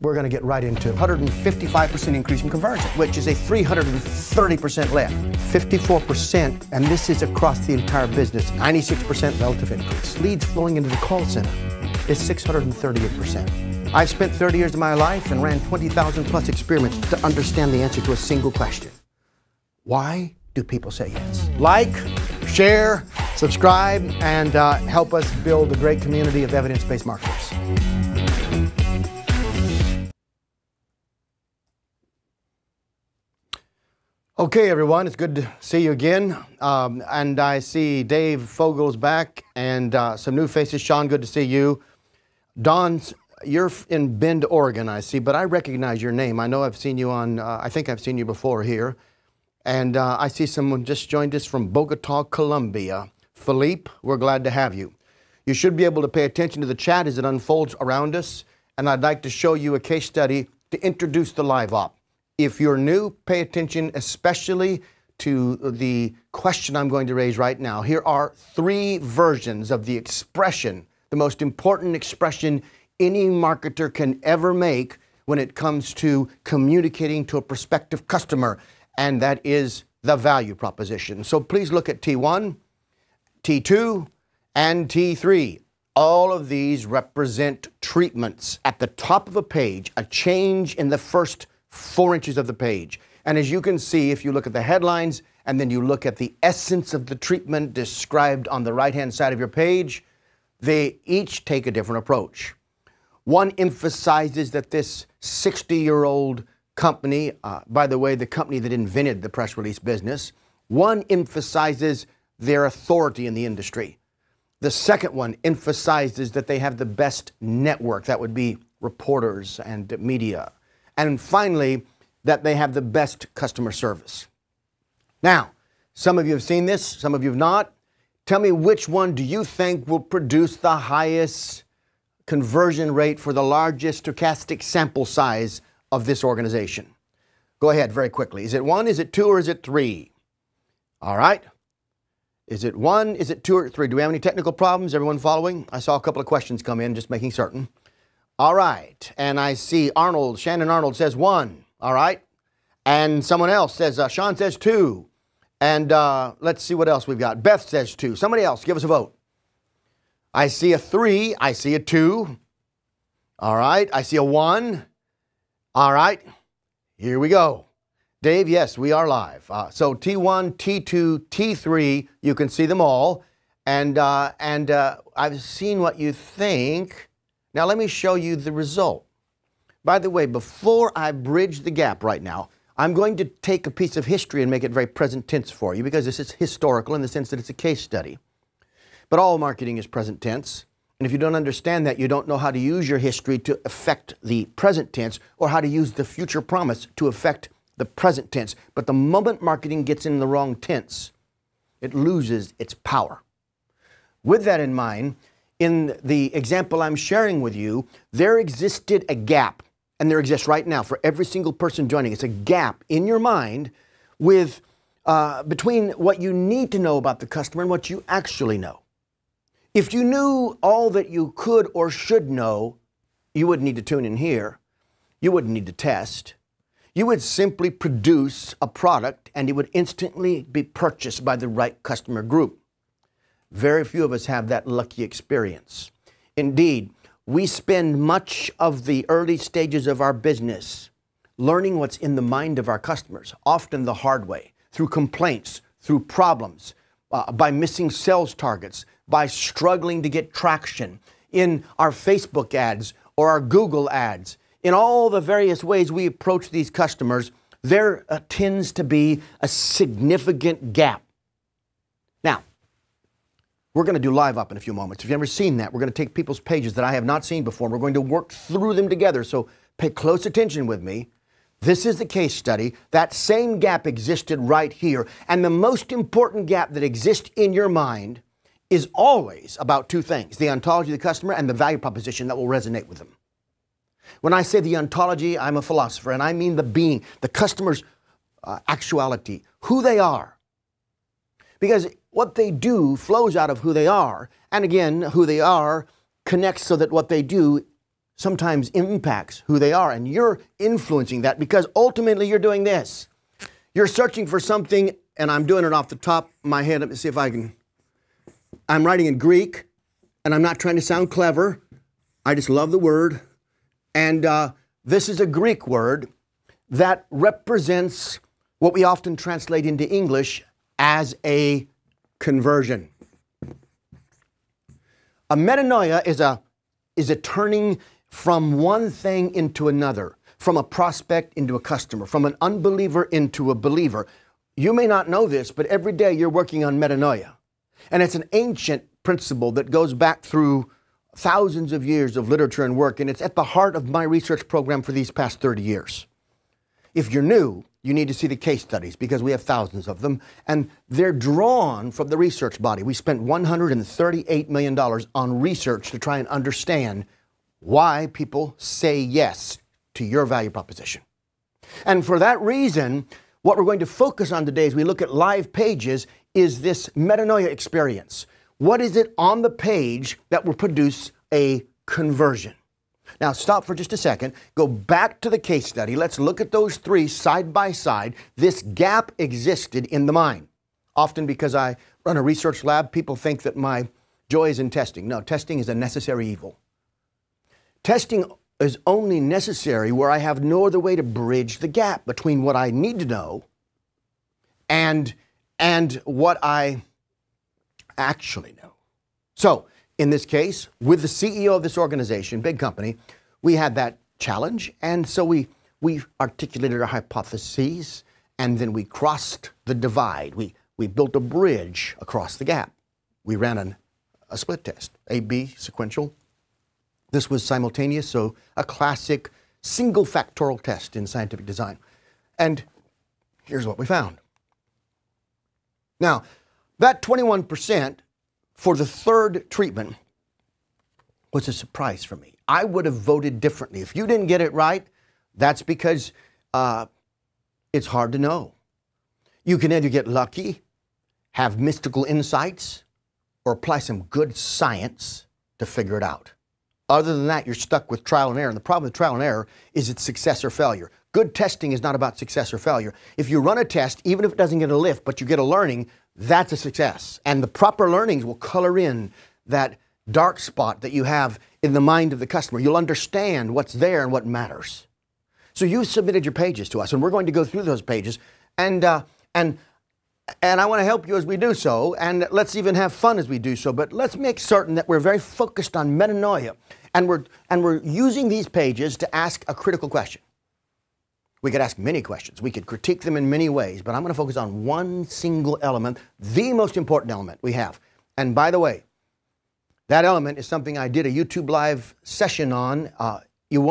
We're going to get right into it. 155% increase in conversion, which is a 330% lift. 54%, and this is across the entire business, 96% relative increase. Leads flowing into the call center is 638%. I've spent 30 years of my life and ran 20,000 plus experiments to understand the answer to a single question. Why do people say yes? Like, share, subscribe, and help us build a great community of evidence-based marketers. Okay, everyone, it's good to see you again. And I see Dave Fogel's back and some new faces. Sean, good to see you. Don, you're in Bend, Oregon, I see, but I recognize your name. I know I've seen you on, I think I've seen you before here. And I see someone just joined us from Bogota, Colombia. Philippe, we're glad to have you. You should be able to pay attention to the chat as it unfolds around us. And I'd like to show you a case study to introduce the live op. If you're new, pay attention especially to the question I'm going to raise right now. Here are three versions of the expression, the most important expression any marketer can ever make when it comes to communicating to a prospective customer, and that is the value proposition. So please look at T1, T2, and T3. All of these represent treatments. At the top of a page, a change in the first 4 inches of the page. And as you can see, if you look at the headlines and then you look at the essence of the treatment described on the right-hand side of your page, they each take a different approach. One emphasizes that this 60-year-old company, by the way, the company that invented the press release business, one emphasizes their authority in the industry. The second one emphasizes that they have the best network. That would be reporters and media. And finally, that they have the best customer service. Now, some of you have seen this, some of you have not. Tell me which one do you think will produce the highest conversion rate for the largest stochastic sample size of this organization? Go ahead very quickly. Is it one, is it two, or is it three? All right. Is it one, is it two, or three? Do we have any technical problems? Everyone following? I saw a couple of questions come in, just making certain. All right, and I see Arnold, Shannon Arnold says one, all right. And someone else says, Sean says two. And let's see what else we've got. Beth says two. Somebody else, give us a vote. I see a three, I see a two. All right, I see a one. All right, here we go. Dave, yes, we are live. So T1, T2, T3, you can see them all. And, I've seen what you think. Now, let me show you the result. By the way, before I bridge the gap right now, I'm going to take a piece of history and make it very present tense for you, because this is historical in the sense that it's a case study. But all marketing is present tense. And if you don't understand that, you don't know how to use your history to affect the present tense, or how to use the future promise to affect the present tense. But the moment marketing gets in the wrong tense, it loses its power. With that in mind, in the example I'm sharing with you, there existed a gap, and there exists right now for every single person joining. It's a gap in your mind with, between what you need to know about the customer and what you actually know. If you knew all that you could or should know, you wouldn't need to tune in here. You wouldn't need to test. You would simply produce a product, and it would instantly be purchased by the right customer group. Very few of us have that lucky experience. Indeed, we spend much of the early stages of our business learning what's in the mind of our customers, often the hard way, through complaints, through problems, by missing sales targets, by struggling to get traction in our Facebook ads or our Google ads. In all the various ways we approach these customers, there tends to be a significant gap. Now, we're going to do live up in a few moments. If you've never seen that, we're going to take people's pages that I have not seen before, and we're going to work through them together. So pay close attention with me. This is the case study. That same gap existed right here. And the most important gap that exists in your mind is always about two things: the ontology of the customer and the value proposition that will resonate with them. When I say the ontology, I'm a philosopher, and I mean the being, the customer's actuality, who they are. Because what they do flows out of who they are, and again, who they are connects so that what they do sometimes impacts who they are, and you're influencing that because ultimately you're doing this. You're searching for something, and I'm doing it off the top of my head. Let me see if I can. I'm writing in Greek, and I'm not trying to sound clever. I just love the word. And this is a Greek word that represents what we often translate into English as a conversion. A metanoia is a turning from one thing into another, from a prospect into a customer, from an unbeliever into a believer. You may not know this, but every day you're working on metanoia. And it's an ancient principle that goes back through thousands of years of literature and work, and it's at the heart of my research program for these past 30 years. If you're new, you need to see the case studies because we have thousands of them, and they're drawn from the research body. We spent $138 million on research to try and understand why people say yes to your value proposition. And for that reason, what we're going to focus on today as we look at live pages is this metanoia experience. What is it on the page that will produce a conversion? Now stop for just a second, go back to the case study. Let's look at those three side by side. This gap existed in the mind. Often because I run a research lab, people think that my joy is in testing. No, testing is a necessary evil. Testing is only necessary where I have no other way to bridge the gap between what I need to know and what I actually know. So, in this case, with the CEO of this organization, big company, we had that challenge, and so we articulated our hypotheses, and then we crossed the divide. We built a bridge across the gap. We ran a split test, A-B sequential. This was simultaneous, so a classic single factorial test in scientific design. And here's what we found. Now, that 21% for the third treatment was a surprise for me. I would have voted differently. If you didn't get it right, that's because it's hard to know. You can either get lucky, have mystical insights, or apply some good science to figure it out. Other than that, you're stuck with trial and error. And the problem with trial and error is it's success or failure. Good testing is not about success or failure. If you run a test, even if it doesn't get a lift, but you get a learning, that's a success. And the proper learnings will color in that dark spot that you have in the mind of the customer. You'll understand what's there and what matters. So you submitted your pages to us, and we're going to go through those pages. And I want to help you as we do so, and let's even have fun as we do so, but let's make certain that we're very focused on metanoia, and we're using these pages to ask a critical question. We could ask many questions. We could critique them in many ways, but I'm going to focus on one single element, the most important element we have. And by the way, that element is something I did a YouTube live session on. You'll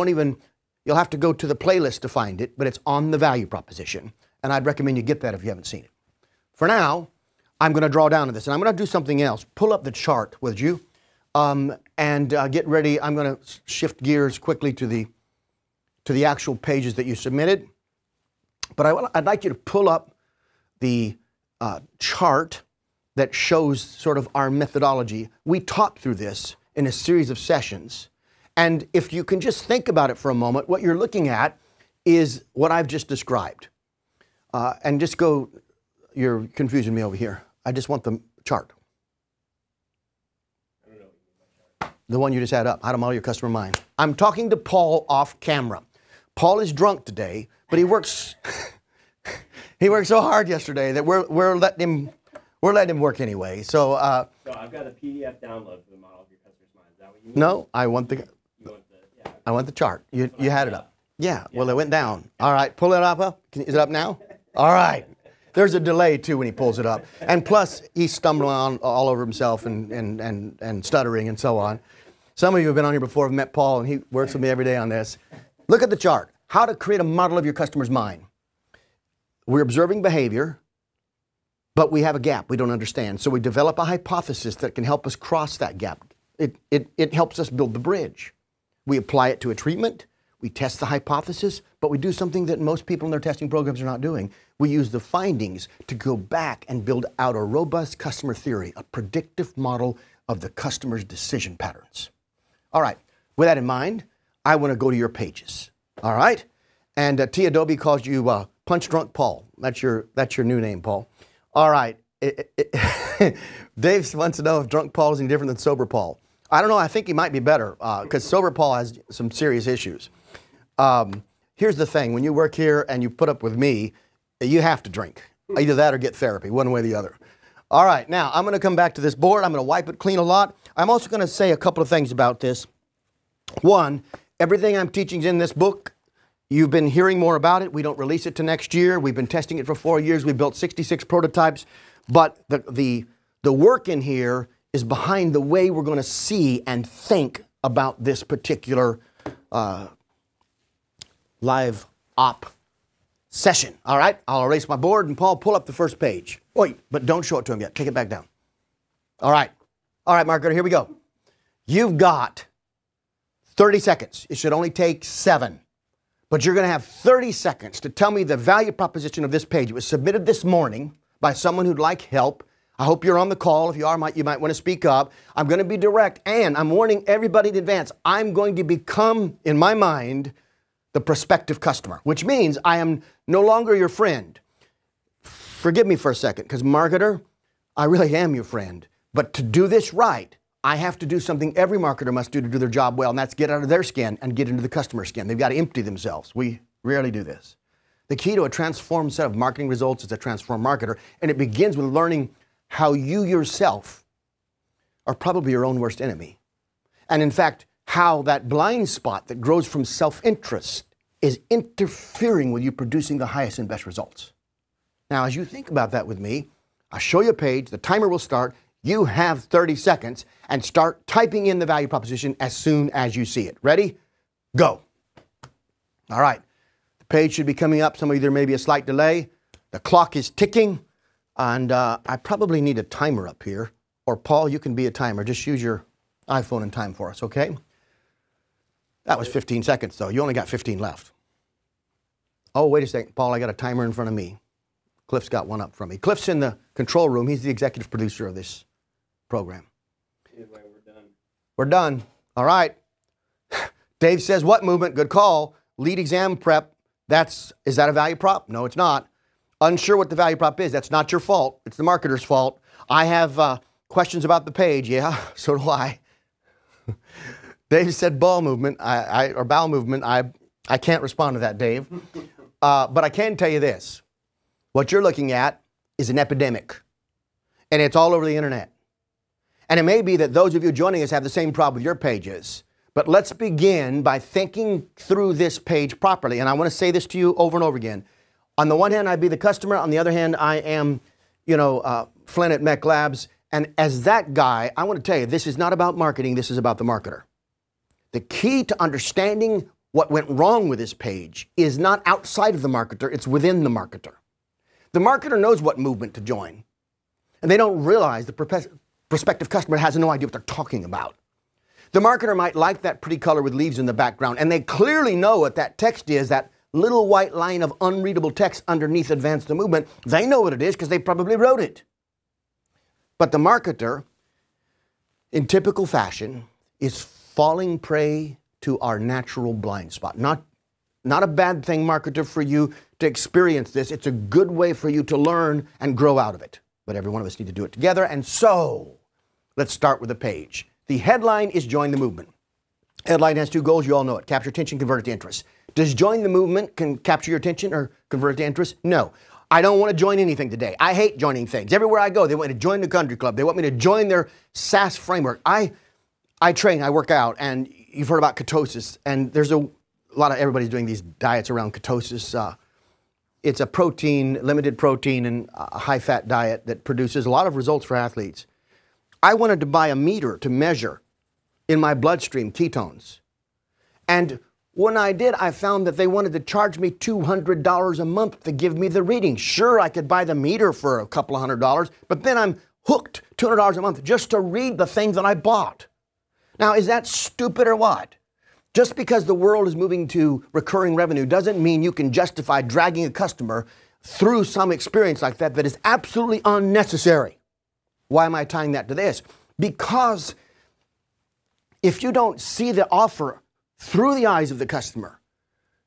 have to go to the playlist to find it, but it's on the value proposition, and I'd recommend you get that if you haven't seen it. For now, I'm going to draw down to this, and I'm going to do something else. Pull up the chart with you, get ready. I'm going to shift gears quickly to the actual pages that you submitted. But I'd like you to pull up the chart that shows sort of our methodology. We taught through this in a series of sessions, and if you can just think about it for a moment, what you're looking at is what I've just described. And just go. You're confusing me over here. I just want the chart. I don't know. The one you just had up, how to model your customer mind. I'm talking to Paul off camera. Paul is drunk today, but he works. He worked so hard yesterday that we're letting him work anyway. So. So I've got a PDF download for the model of your customer's mind. Is that what you mean? No, I want the. You want the yeah. I want the chart. You had it up. Yeah. Well, it went down. All right. Pull it up. Is it up now? All right. There's a delay, too, when he pulls it up. And plus, he's stumbling on all over himself and stuttering and so on. Some of you have been on here before, have met Paul, and he works with me every day on this. Look at the chart. How to create a model of your customer's mind. We're observing behavior, but we have a gap we don't understand. So we develop a hypothesis that can help us cross that gap. It helps us build the bridge. We apply it to a treatment. We test the hypothesis, but we do something that most people in their testing programs are not doing. We use the findings to go back and build out a robust customer theory, a predictive model of the customer's decision patterns. All right, with that in mind, I want to go to your pages. All right? And T. Adobe calls you Punch Drunk Paul. That's your new name, Paul. All right. Dave wants to know if Drunk Paul is any different than Sober Paul. I don't know. I think he might be better because Sober Paul has some serious issues. Here's the thing. When you work here and you put up with me, you have to drink. Either that or get therapy, one way or the other. All right. Now, I'm going to come back to this board. I'm going to wipe it clean a lot. I'm also going to say a couple of things about this. One, everything I'm teaching is in this book. You've been hearing more about it. We don't release it till next year. We've been testing it for 4 years. We built 66 prototypes. But the work in here is behind the way we're going to see and think about this particular live op session. All right, I'll erase my board and Paul, pull up the first page. Wait, but don't show it to him yet. Take it back down. All right, Margaret, here we go. You've got 30 seconds. It should only take 7. But you're going to have 30 seconds to tell me the value proposition of this page. It was submitted this morning by someone who'd like help. I hope you're on the call. If you are, you might want to speak up. I'm going to be direct, and I'm warning everybody in advance. I'm going to become, in my mind, the prospective customer, which means I am no longer your friend. Forgive me for a second, because marketer, I really am your friend. But to do this right, I have to do something every marketer must do to do their job well, and that's get out of their skin and get into the customer's skin. They've got to empty themselves. We rarely do this. The key to a transformed set of marketing results is a transformed marketer, and it begins with learning how you yourself are probably your own worst enemy. And in fact, how that blind spot that grows from self-interest is interfering with you producing the highest and best results. Now, as you think about that with me, I'll show you a page, the timer will start, you have 30 seconds, and start typing in the value proposition as soon as you see it. Ready? Go. All right. The page should be coming up. Some of you, there may be a slight delay. The clock is ticking. And I probably need a timer up here. Or Paul, you can be a timer. Just use your iPhone and time for us, okay? That was 15 seconds, though. You only got 15 left. Oh, wait a second, Paul, I got a timer in front of me. Cliff's got one up from me. Cliff's in the control room. He's the executive producer of this program. Anyway, we're done. We're done. All right. Dave says, what movement? Good call. Lead exam prep. Is that a value prop? No, it's not. Unsure what the value prop is. That's not your fault. It's the marketer's fault. I have questions about the page. Yeah, so do I. Dave said ball movement, or bowel movement. I can't respond to that, Dave. But I can tell you this. What you're looking at is an epidemic. And it's all over the internet. And it may be that those of you joining us have the same problem with your pages. But let's begin by thinking through this page properly. And I want to say this to you over and over again. On the one hand, I'd be the customer. On the other hand, I am, Flint at Mech Labs. And as that guy, I want to tell you, this is not about marketing. This is about the marketer. The key to understanding what went wrong with this page is not outside of the marketer. It's within the marketer. The marketer knows what movement to join. And they don't realize the prospective customer has no idea what they're talking about. The marketer might like that pretty color with leaves in the background. And they clearly know what that text is, that little white line of unreadable text underneath advance the movement. They know what it is because they probably wrote it. But the marketer, in typical fashion, is falling prey to our natural blind spot. Not a bad thing, marketer, for you to experience this. It's a good way for you to learn and grow out of it. But every one of us need to do it together. And so let's start with the page. The headline is Join the Movement. Headline has two goals. You all know it. Capture attention, convert it to interest. Does join the movement can capture your attention or convert it to interest? No. I don't want to join anything today. I hate joining things. Everywhere I go, they want me to join the country club. They want me to join their SAS framework. I train, I work out, and you've heard about ketosis. And there's a lot of everybody's doing these diets around ketosis. It's a protein, limited protein, and a high-fat diet that produces a lot of results for athletes. I wanted to buy a meter to measure in my bloodstream ketones. And when I did, I found that they wanted to charge me $200 a month to give me the reading. Sure, I could buy the meter for a couple of $100, but then I'm hooked $200 a month just to read the thing that I bought. Now, is that stupid or what? Just because the world is moving to recurring revenue doesn't mean you can justify dragging a customer through some experience like that is absolutely unnecessary. Why am I tying that to this? Because if you don't see the offer through the eyes of the customer,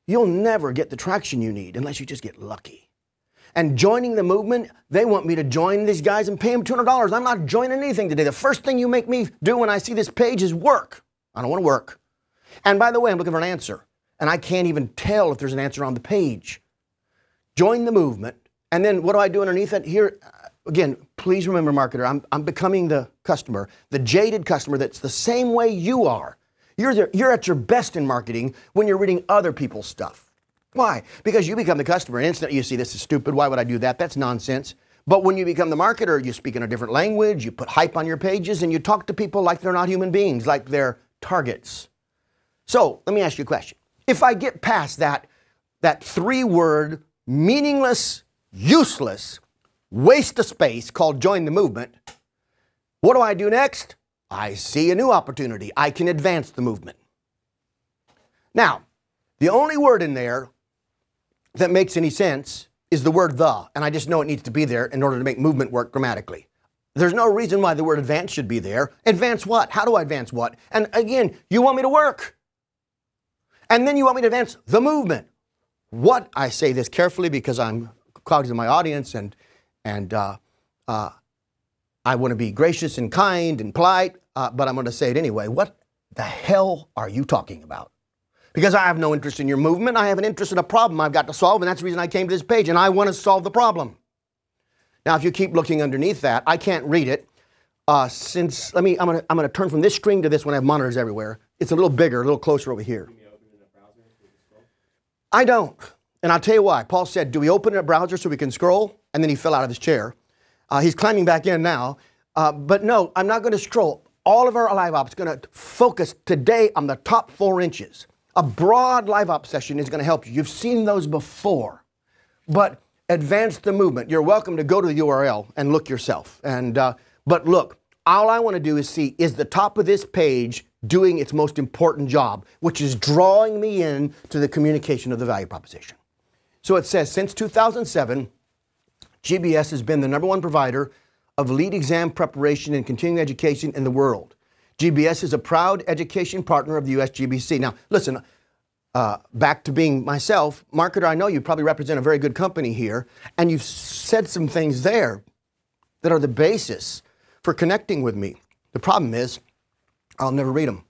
you'll never get the traction you need unless you just get lucky. And joining the movement, they want me to join these guys and pay them $200. I'm not joining anything today. The first thing you make me do when I see this page is work. I don't want to work. And by the way, I'm looking for an answer. And I can't even tell if there's an answer on the page. Join the movement. And then what do I do underneath it? Here, again, please remember, marketer, I'm becoming the customer, the jaded customer that's the same way you are. You're at your best in marketing when you're reading other people's stuff. Why? Because you become the customer, and instantly you see, this is stupid, why would I do that? That's nonsense. But when you become the marketer, you speak in a different language, you put hype on your pages, and you talk to people like they're not human beings, like they're targets. So, let me ask you a question. If I get past that three-word, meaningless, useless, waste of space called join the movement, what do I do next? I see a new opportunity. I can advance the movement. Now, the only word in there that makes any sense is the word the, and I just know it needs to be there in order to make movement work grammatically. There's no reason why the word advance should be there. Advance what? How do I advance what? And again, you want me to work. And then you want me to advance the movement. What? I say this carefully because I'm cognizant of my audience and I want to be gracious and kind and polite, but I'm going to say it anyway. What the hell are you talking about? Because I have no interest in your movement. I have an interest in a problem I've got to solve, and that's the reason I came to this page, and I want to solve the problem. Now, if you keep looking underneath that, I can't read it. I'm going to turn from this screen to this one. I have monitors everywhere. It's a little bigger, a little closer over here. I don't, and I'll tell you why. Paul said, do we open a browser so we can scroll? And then he fell out of his chair. He's climbing back in now, but no, I'm not going to scroll. All of our live ops is going to focus today on the top 4 inches. A broad live op session is going to help you. You've seen those before, but advance the movement. You're welcome to go to the URL and look yourself. But look, all I want to do is see, is the top of this page doing its most important job, which is drawing me in to the communication of the value proposition. So it says, since 2007, GBS has been the #1 provider of lead exam preparation and continuing education in the world. GBS is a proud education partner of the USGBC. Now, listen, back to being myself, marketer, I know you probably represent a very good company here, and you've said some things there that are the basis for connecting with me. The problem is, I'll never read them.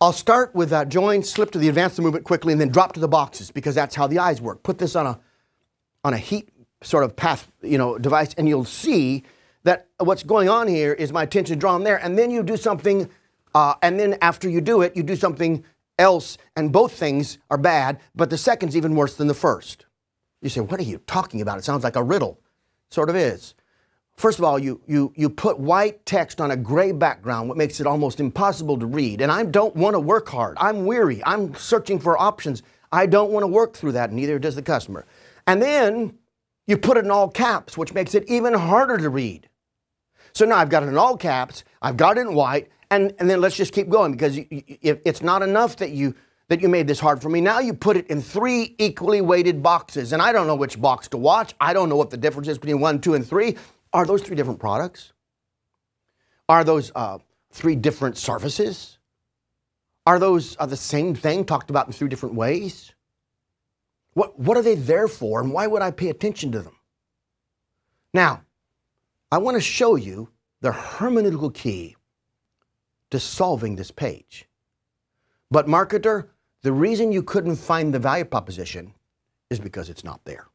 I'll start with that join, slip to the advance the movement quickly, and then drop to the boxes, because that's how the eyes work. Put this on a heat sort of path, you know, device, and you'll see that what's going on here is my attention drawn there, and then you do something, and then after you do it, you do something else, and both things are bad, but the second's even worse than the first. You say, what are you talking about? It sounds like a riddle. Sort of is. First of all, you put white text on a gray background, what makes it almost impossible to read, and I don't want to work hard. I'm weary. I'm searching for options. I don't want to work through that, and neither does the customer. And then you put it in all caps, which makes it even harder to read. So now I've got it in all caps, I've got it in white, and then let's just keep going, because it's not enough that you made this hard for me. Now you put it in 3 equally weighted boxes, and I don't know which box to watch. I don't know what the difference is between 1, 2, and 3. Are those 3 different products? Are those 3 different services? Are those the same thing talked about in 3 different ways? What are they there for, and why would I pay attention to them? Now, I want to show you the hermeneutical key to solving this page. But marketer, the reason you couldn't find the value proposition is because it's not there.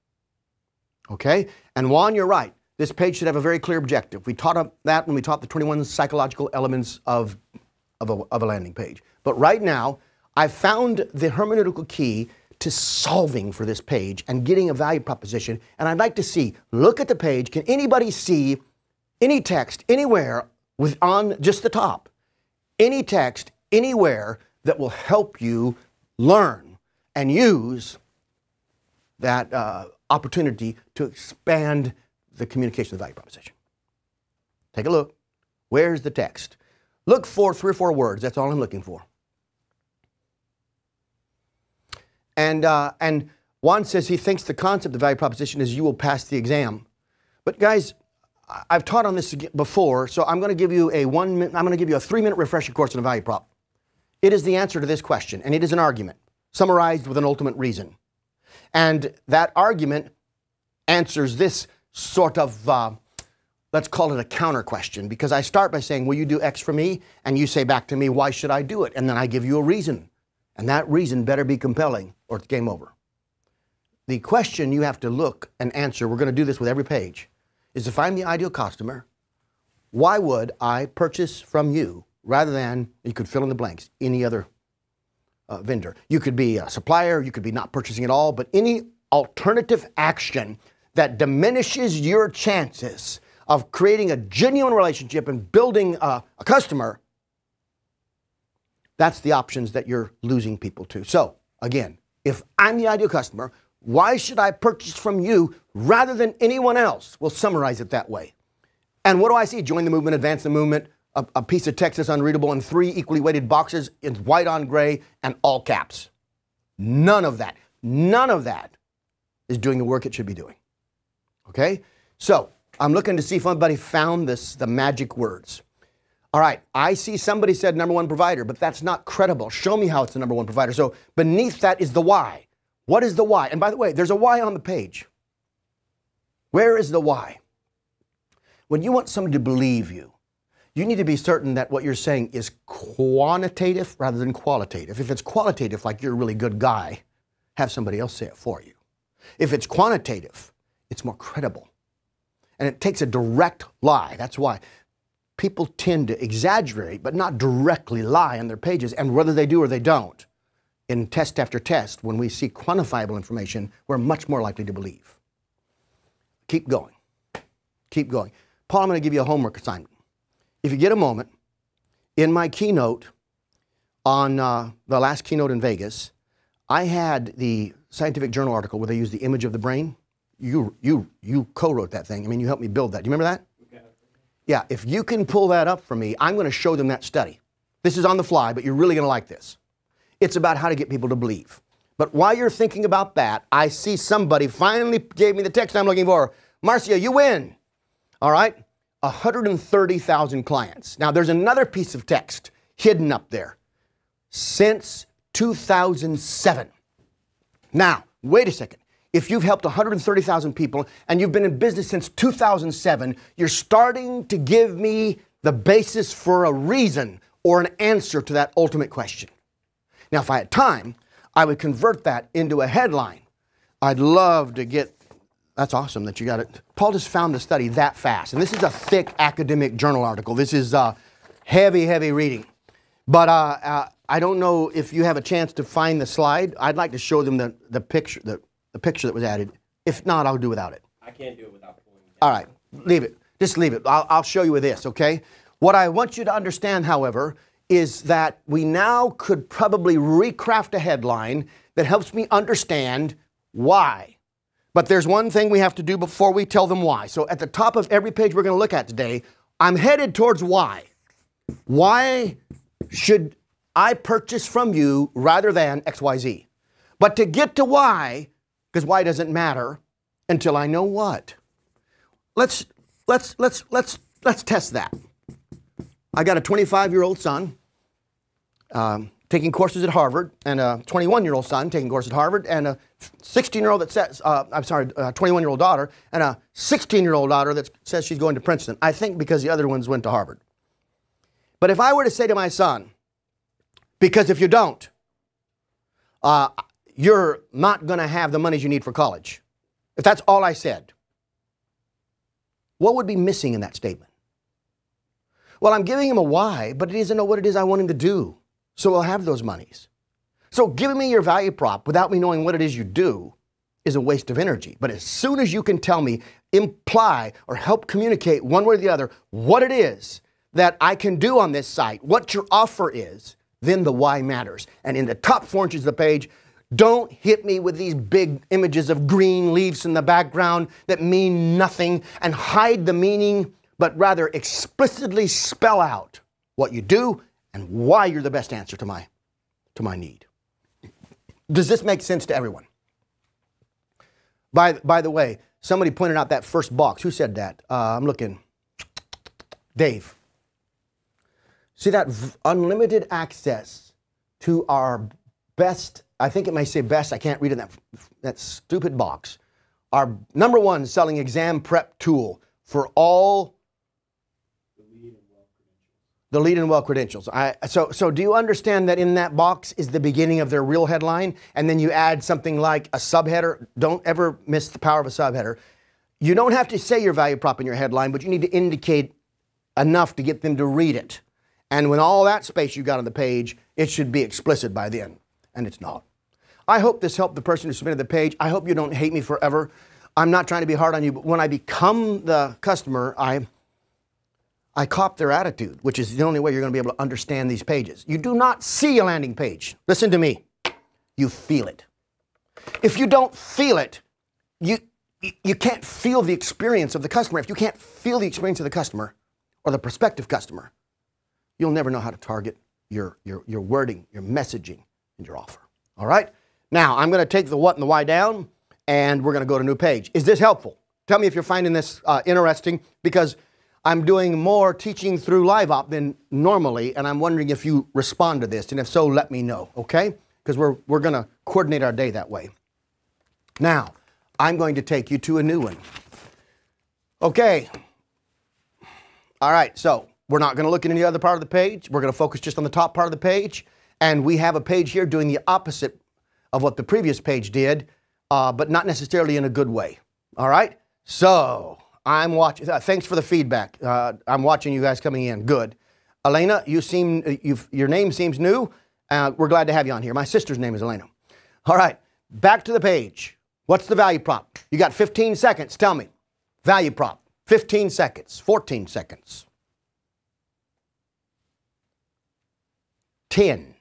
Okay? And Juan, you're right. This page should have a very clear objective. We taught that when we taught the 21 psychological elements of a landing page. But right now, I found the hermeneutical key to solving for this page and getting a value proposition, and I'd like to see, look at the page, can anybody see any text anywhere on just the top? Any text anywhere that will help you learn and use that opportunity to expand the communication of the value proposition. Take a look. Where's the text? Look for 3 or 4 words, that's all I'm looking for. And Juan says he thinks the concept of value proposition is you will pass the exam. But guys, I've taught on this before, so I'm going to give you a 3-minute refresher course on a value prop. It is the answer to this question, and it is an argument, summarized with an ultimate reason. And that argument answers this sort of, let's call it a counter question, because I start by saying, will you do X for me? And you say back to me, why should I do it? And then I give you a reason. And that reason better be compelling, or it's game over. The question you have to look and answer, we're going to do this with every page, is if I'm the ideal customer, why would I purchase from you rather than, you could fill in the blanks, any other vendor. You could be a supplier, you could be not purchasing at all, but any alternative action that diminishes your chances of creating a genuine relationship and building a customer, that's the options that you're losing people to. So again, if I'm the ideal customer, why should I purchase from you rather than anyone else? We'll summarize it that way. And what do I see? Join the movement, advance the movement, a piece of text that's unreadable in 3 equally weighted boxes in white on gray and all caps. None of that. None of that is doing the work it should be doing. Okay? So I'm looking to see if anybody found this, the magic words. All right, I see somebody said #1 provider, but that's not credible. Show me how it's the #1 provider. So beneath that is the why. What is the why? And by the way, there's a why on the page. Where is the why? When you want somebody to believe you, you need to be certain that what you're saying is quantitative rather than qualitative. If it's qualitative, like you're a really good guy, have somebody else say it for you. If it's quantitative, it's more credible. And it takes a direct lie. That's why people tend to exaggerate, but not directly lie on their pages. And whether they do or they don't, in test after test, when we see quantifiable information, we're much more likely to believe. Keep going. Keep going. Paul, I'm going to give you a homework assignment. If you get a moment, in my keynote, on the last keynote in Vegas, I had the scientific journal article where they used the image of the brain. You co-wrote that thing. I mean, you helped me build that. Do you remember that? Okay. Yeah, if you can pull that up for me, I'm going to show them that study. This is on the fly, but you're really going to like this. It's about how to get people to believe. But while you're thinking about that, I see somebody finally gave me the text I'm looking for. Marcia, you win. All right? 130,000 clients. Now, there's another piece of text hidden up there. Since 2007. Now, wait a second. If you've helped 130,000 people and you've been in business since 2007, you're starting to give me the basis for a reason or an answer to that ultimate question. Now, if I had time, I would convert that into a headline. I'd love to get, that's awesome that you got it. Paul just found the study that fast. And this is a thick academic journal article. This is heavy, heavy reading. But I don't know if you have a chance to find the slide. I'd like to show them the picture, the picture that was added. If not, I'll do without it. I can't do it without pulling it down. All right, leave it. Just leave it. I'll show you with this, okay? What I want you to understand, however, is that we now could probably recraft a headline that helps me understand why. But there's one thing we have to do before we tell them why. So at the top of every page we're going to look at today, I'm headed towards why. Why should I purchase from you rather than XYZ? But to get to why, because why doesn't matter until I know what. Let's test that. I got a 25-year-old son taking courses at Harvard, and a 21-year-old son taking courses at Harvard, and a 16-year-old that says, I'm sorry, a 21-year-old daughter, and a 16-year-old daughter that says she's going to Princeton. I think because the other ones went to Harvard. But if I were to say to my son, because if you don't, you're not going to have the money you need for college. If that's all I said, what would be missing in that statement? Well, I'm giving him a why, but he doesn't know what it is I want him to do. So he'll have those monies. So giving me your value prop without me knowing what it is you do is a waste of energy. But as soon as you can tell me, imply, or help communicate one way or the other what it is that I can do on this site, what your offer is, then the why matters. And in the top 4 inches of the page, don't hit me with these big images of green leaves in the background that mean nothing and hide the meaning, but rather explicitly spell out what you do and why you're the best answer to my need. Does this make sense to everyone? By the way, somebody pointed out that first box. Who said that? I'm looking. Dave. See that unlimited access to our best, I think it may say best, I can't read in that stupid box, our number one selling exam prep tool for all the lead and well credentials. So do you understand that in that box is the beginning of their real headline, and then you add something like a subheader? Don't ever miss the power of a subheader. You don't have to say your value prop in your headline, but you need to indicate enough to get them to read it. And when all that space you got on the page, it should be explicit by then, and it's not. I hope this helped the person who submitted the page. I hope you don't hate me forever. I'm not trying to be hard on you, but when I become the customer, I cop their attitude, which is the only way you're going to be able to understand these pages. You do not see a landing page. Listen to me. You feel it. If you don't feel it, you can't feel the experience of the customer. If you can't feel the experience of the customer or the prospective customer, you'll never know how to target your wording, your messaging, and your offer. All right? Now, I'm going to take the what and the why down, and we're going to go to a new page. Is this helpful? Tell me if you're finding this interesting, because I'm doing more teaching through live op than normally, and I'm wondering if you respond to this, and if so, let me know, okay? Because we're going to coordinate our day that way. Now, I'm going to take you to a new one. Okay. All right, so we're not going to look at any other part of the page. We're going to focus just on the top part of the page, and we have a page here doing the opposite of what the previous page did, but not necessarily in a good way. All right? So I'm watching. Thanks for the feedback. I'm watching you guys coming in. Good. Elena, you seem your name seems new. We're glad to have you on here. My sister's name is Elena. All right, back to the page. What's the value prop? You got 15 seconds. Tell me. Value prop. 15 seconds. 14 seconds. 10.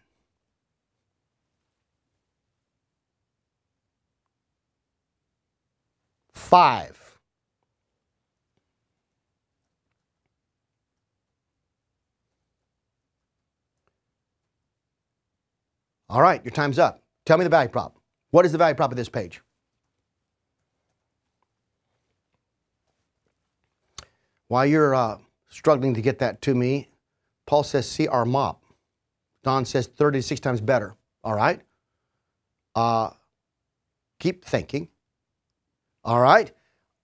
5. 5. All right, your time's up. Tell me the value prop. What is the value prop of this page? While you're struggling to get that to me, Paul says, see our mop. Don says 36 times better. All right. Keep thinking. All right.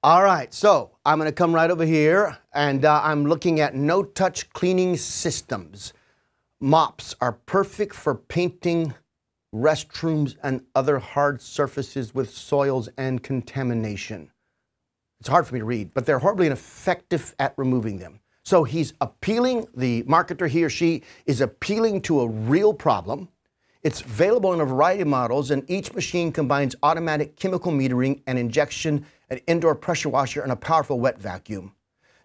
All right. So I'm going to come right over here, and I'm looking at no-touch cleaning systems. Mops are perfect for painting restrooms and other hard surfaces with soils and contamination. It's hard for me to read, but they're horribly ineffective at removing them. So he's appealing, the marketer, he or she, is appealing to a real problem. It's available in a variety of models, and each machine combines automatic chemical metering and injection, an indoor pressure washer, and a powerful wet vacuum.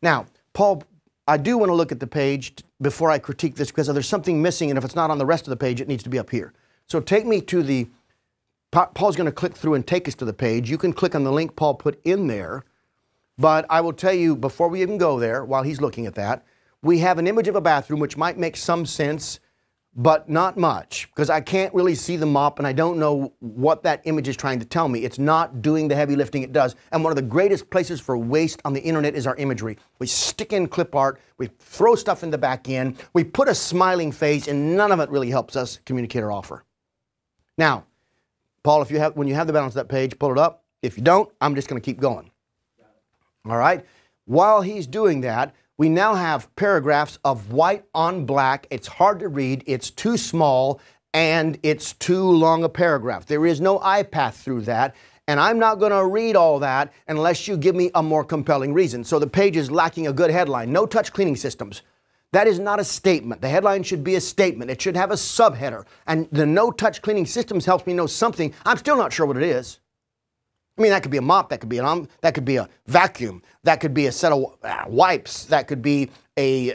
Now, Paul, I do want to look at the page before I critique this, because there's something missing, and if it's not on the rest of the page, it needs to be up here. So take me to the, Paul's going to click through and take us to the page. You can click on the link Paul put in there, but I will tell you before we even go there, while he's looking at that, we have an image of a bathroom, which might make some sense, but not much, because I can't really see the mop, and I don't know what that image is trying to tell me. It's not doing the heavy lifting it does. And one of the greatest places for waste on the internet is our imagery. We stick in clip art, we throw stuff in the back end, we put a smiling face, and none of it really helps us communicate our offer. Now, Paul, if you have, when you have the balance of that page, pull it up. If you don't, I'm just going to keep going. All right? While he's doing that, we now have paragraphs of white on black. It's hard to read, it's too small, and it's too long a paragraph. There is no iPath through that, and I'm not going to read all that unless you give me a more compelling reason. So the page is lacking a good headline. No touch cleaning systems. That is not a statement. The headline should be a statement. It should have a subheader, and the no touch cleaning systems helps me know something. I'm still not sure what it is. I mean, that could be a mop, that could be an that could be a vacuum, that could be a set of wipes, that could be a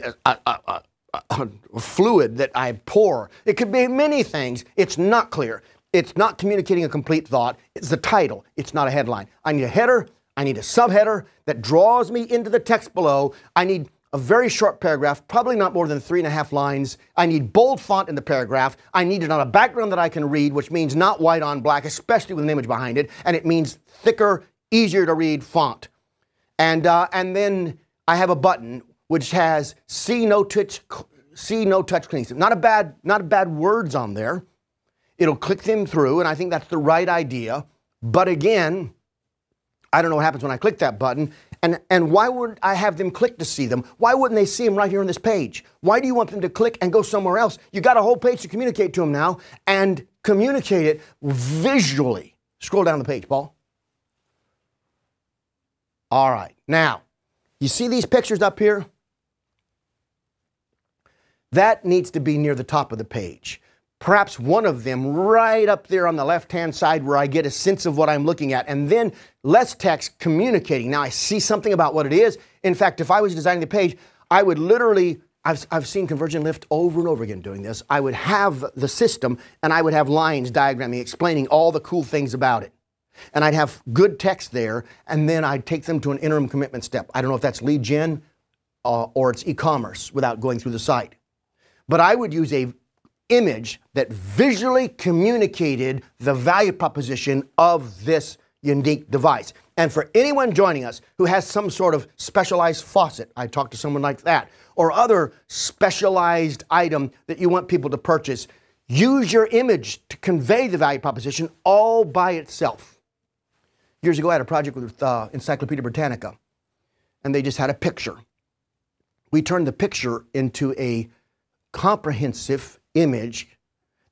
fluid that I pour. It could be many things. It's not clear. It's not communicating a complete thought. It's the title. It's not a headline. I need a header. I need a subheader that draws me into the text below. I need a very short paragraph, probably not more than 3.5 lines. I need bold font in the paragraph. I need it on a background that I can read, which means not white on black, especially with an image behind it, and it means thicker, easier to read font. And then I have a button which has see no touch C, no-touch cleaning. Not a bad words on there. It'll click them through, and I think that's the right idea. But again, I don't know what happens when I click that button. And why would I have them click to see them? Why wouldn't they see them right here on this page? Why do you want them to click and go somewhere else? You got a whole page to communicate to them now, and communicate it visually. Scroll down the page, Paul. All right. Now, you see these pictures up here? That needs to be near the top of the page. Perhaps one of them right up there on the left-hand side where I get a sense of what I'm looking at. And then less text communicating. Now I see something about what it is. In fact, if I was designing the page, I would literally, I've seen Converge and Lift over and over again doing this. I would have the system and I would have lines diagramming, explaining all the cool things about it. And I'd have good text there. And then I'd take them to an interim commitment step. I don't know if that's lead gen or it's e-commerce without going through the site. But I would use a image that visually communicated the value proposition of this unique device. And for anyone joining us who has some sort of specialized faucet, I talked to someone like that, or other specialized item that you want people to purchase, use your image to convey the value proposition all by itself. Years ago, I had a project with Encyclopedia Britannica, and they just had a picture. We turned the picture into a comprehensive image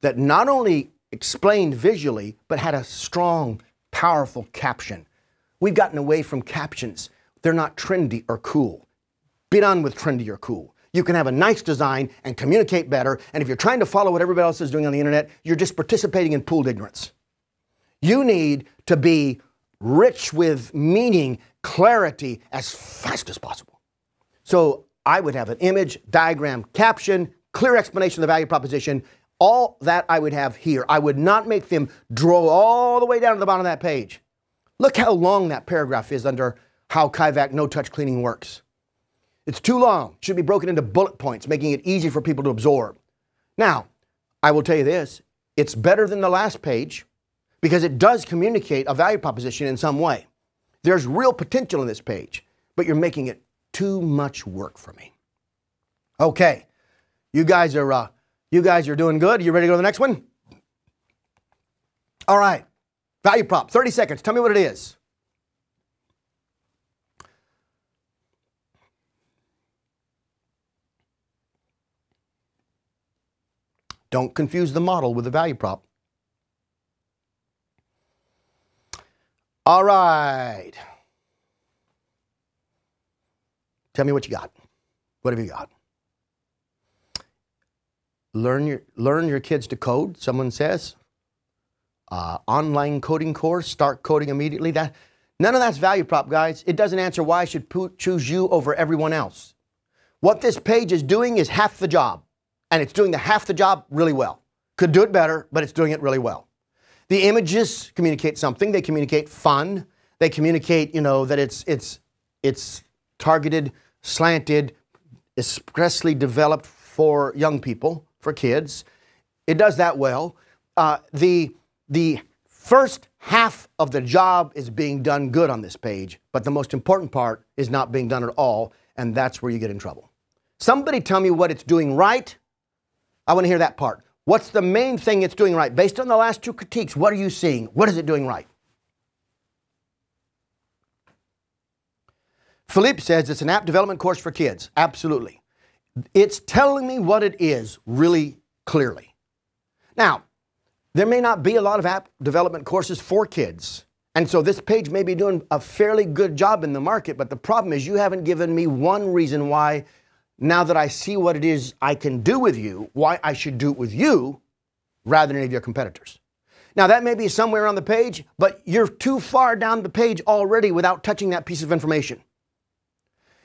that not only explained visually, but had a strong, powerful caption. We've gotten away from captions. They're not trendy or cool. Be done with trendy or cool. You can have a nice design and communicate better, and if you're trying to follow what everybody else is doing on the internet, you're just participating in pooled ignorance. You need to be rich with meaning, clarity, as fast as possible. So I would have an image, diagram, caption, clear explanation of the value proposition, all that I would have here. I would not make them draw all the way down to the bottom of that page. Look how long that paragraph is under how Kivak no-touch cleaning works. It's too long. It should be broken into bullet points, making it easy for people to absorb. Now, I will tell you this. It's better than the last page because it does communicate a value proposition in some way. There's real potential in this page, but you're making it too much work for me. Okay. You guys are doing good. You ready to go to the next one? All right. Value prop, 30 seconds. Tell me what it is. Don't confuse the model with the value prop. All right. Tell me what you got. What have you got? Learn your kids to code, someone says. Online coding course, start coding immediately. None of that's value prop, guys. It doesn't answer why I should choose you over everyone else. What this page is doing is half the job, and it's doing the half the job really well. Could do it better, but it's doing it really well. The images communicate something. They communicate fun. They communicate, you know, that it's targeted, slanted, expressly developed for young people, for kids. It does that well. The first half of the job is being done good on this page, but the most important part is not being done at all, and that's where you get in trouble. Somebody tell me what it's doing right. I want to hear that part. What's the main thing it's doing right? Based on the last two critiques, what are you seeing? What is it doing right? Philippe says it's an app development course for kids. Absolutely. It's telling me what it is really clearly. Now, there may not be a lot of app development courses for kids. And so this page may be doing a fairly good job in the market, but the problem is you haven't given me one reason why, now that I see what it is I can do with you, why I should do it with you rather than any of your competitors. Now, that may be somewhere on the page, but you're too far down the page already without touching that piece of information.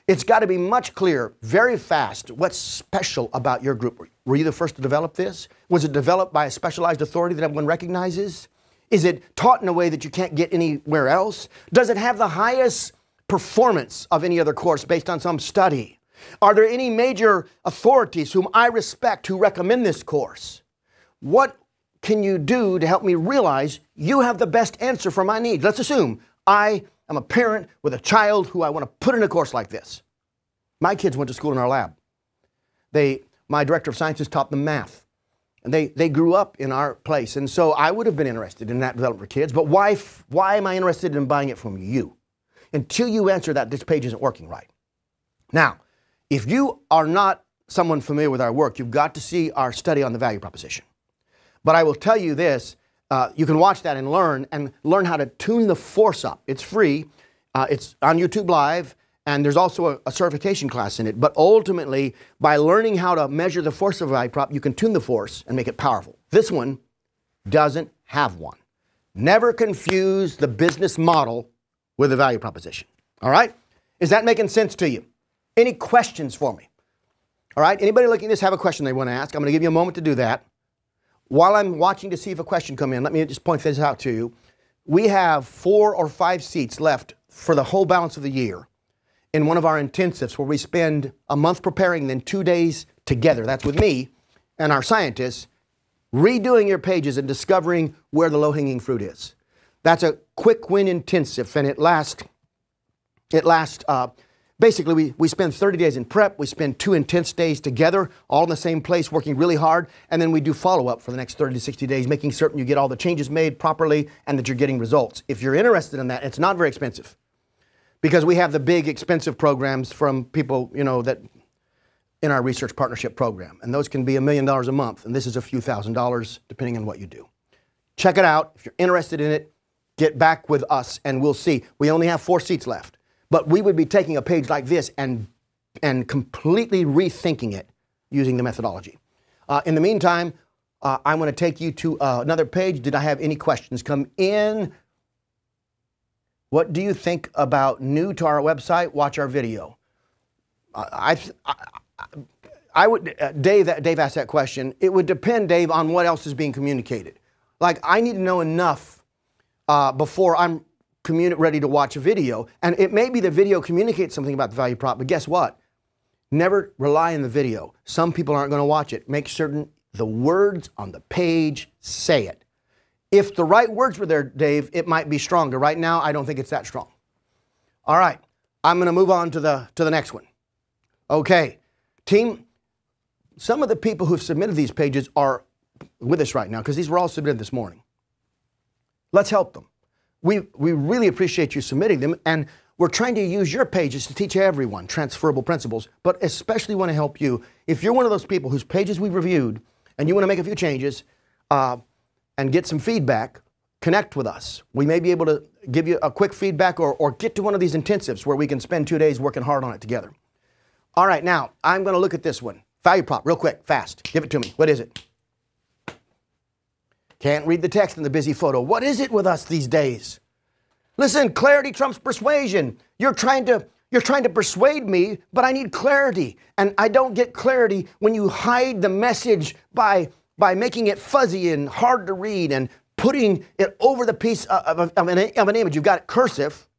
It's got to be much clearer, very fast, what's special about your group. Were you the first to develop this? Was it developed by a specialized authority that everyone recognizes? Is it taught in a way that you can't get anywhere else? Does it have the highest performance of any other course based on some study? Are there any major authorities whom I respect who recommend this course? What can you do to help me realize you have the best answer for my needs? Let's assume I'm a parent with a child who I want to put in a course like this. My kids went to school in our lab. They My director of sciences taught them math. And they grew up in our place. And so I would have been interested in that development for kids, but why am I interested in buying it from you? Until you answer that, this page isn't working right. Now, if you are not someone familiar with our work, you've got to see our study on the value proposition. But I will tell you this, you can watch that and learn how to tune the force up. It's free, it's on YouTube Live, and there's also a certification class in it. But ultimately, by learning how to measure the force of a value prop, you can tune the force and make it powerful. This one doesn't have one. Never confuse the business model with a value proposition, all right? Is that making sense to you? Any questions for me? All right, anybody looking at this have a question they want to ask? I'm going to give you a moment to do that. While I'm watching to see if a question comes in, let me just point this out to you. We have 4 or 5 seats left for the whole balance of the year in one of our intensives where we spend a month preparing, then 2 days together. That's with me and our scientists redoing your pages and discovering where the low-hanging fruit is. That's a quick win intensive, and basically, we spend 30 days in prep, we spend 2 intense days together, all in the same place, working really hard, and then we do follow-up for the next 30 to 60 days, making certain you get all the changes made properly and that you're getting results. If you're interested in that, it's not very expensive because we have the big expensive programs from people, you know, that in our research partnership program, and those can be $1 million a month, and this is a few $1,000s depending on what you do. Check it out. If you're interested in it, get back with us and we'll see. We only have 4 seats left. But we would be taking a page like this and completely rethinking it using the methodology. In the meantime, I'm going to take you to another page. Did I have any questions come in? What do you think about new to our website? Watch our video. Dave asked that question. It would depend, Dave, on what else is being communicated. Like, I need to know enough before I'm ready to watch a video, and it may be the video communicates something about the value prop, but guess what? Never rely on the video. Some people aren't going to watch it. Make certain the words on the page say it. If the right words were there, Dave, it might be stronger. Right now, I don't think it's that strong. All right, I'm going to move on to the next one. Okay, team, some of the people who've submitted these pages are with us right now because these were all submitted this morning. Let's help them. We really appreciate you submitting them, and we're trying to use your pages to teach everyone transferable principles, but especially want to help you. If you're one of those people whose pages we've reviewed and you want to make a few changes and get some feedback, connect with us. We may be able to give you a quick feedback or get to one of these intensives where we can spend 2 days working hard on it together. All right, now, I'm going to look at this one. Value prop, real quick, fast. Give it to me. What is it? Can't read the text in the busy photo. What is it with us these days? Listen, clarity trumps persuasion. You're trying to persuade me, but I need clarity. And I don't get clarity when you hide the message by making it fuzzy and hard to read and putting it over the piece of an image. You've got it cursive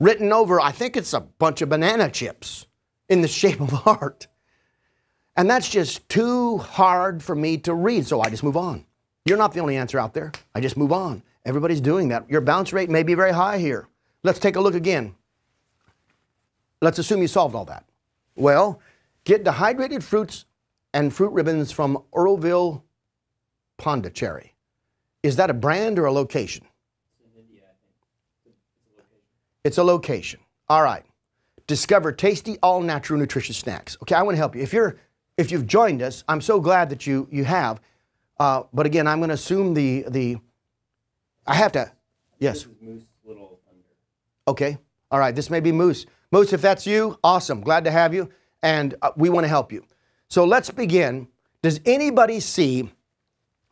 written over, I think it's a bunch of banana chips in the shape of a heart. And that's just too hard for me to read, so I just move on. You're not the only answer out there. I just move on. Everybody's doing that. Your bounce rate may be very high here. Let's take a look again. Let's assume you solved all that. Well, get dehydrated fruits and fruit ribbons from Auroville, Pondicherry. Is that a brand or a location? It's in India, I think. It's a location. All right. Discover tasty, all-natural, nutritious snacks. Okay, I want to help you. If you've joined us, I'm so glad that you have. But again, I'm going to assume yes. This is Moose Little Thunder. Okay. All right. This may be Moose. Moose, if that's you, awesome. Glad to have you. And we want to help you. So let's begin. Does anybody see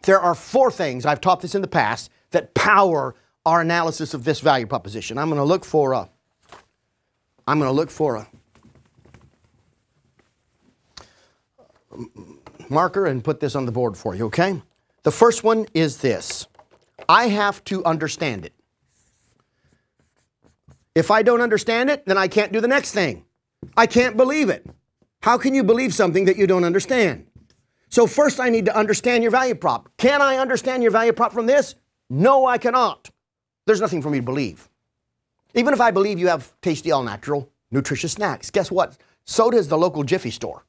there are 4 things, I've taught this in the past, that power our analysis of this value proposition? I'm going to look for a, marker and put this on the board for you, okay? The first one is this. I have to understand it. If I don't understand it, then I can't do the next thing. I can't believe it. How can you believe something that you don't understand? So first I need to understand your value prop. Can I understand your value prop from this? No, I cannot. There's nothing for me to believe. Even if I believe you have tasty, all-natural, nutritious snacks, guess what? So does the local Jiffy store.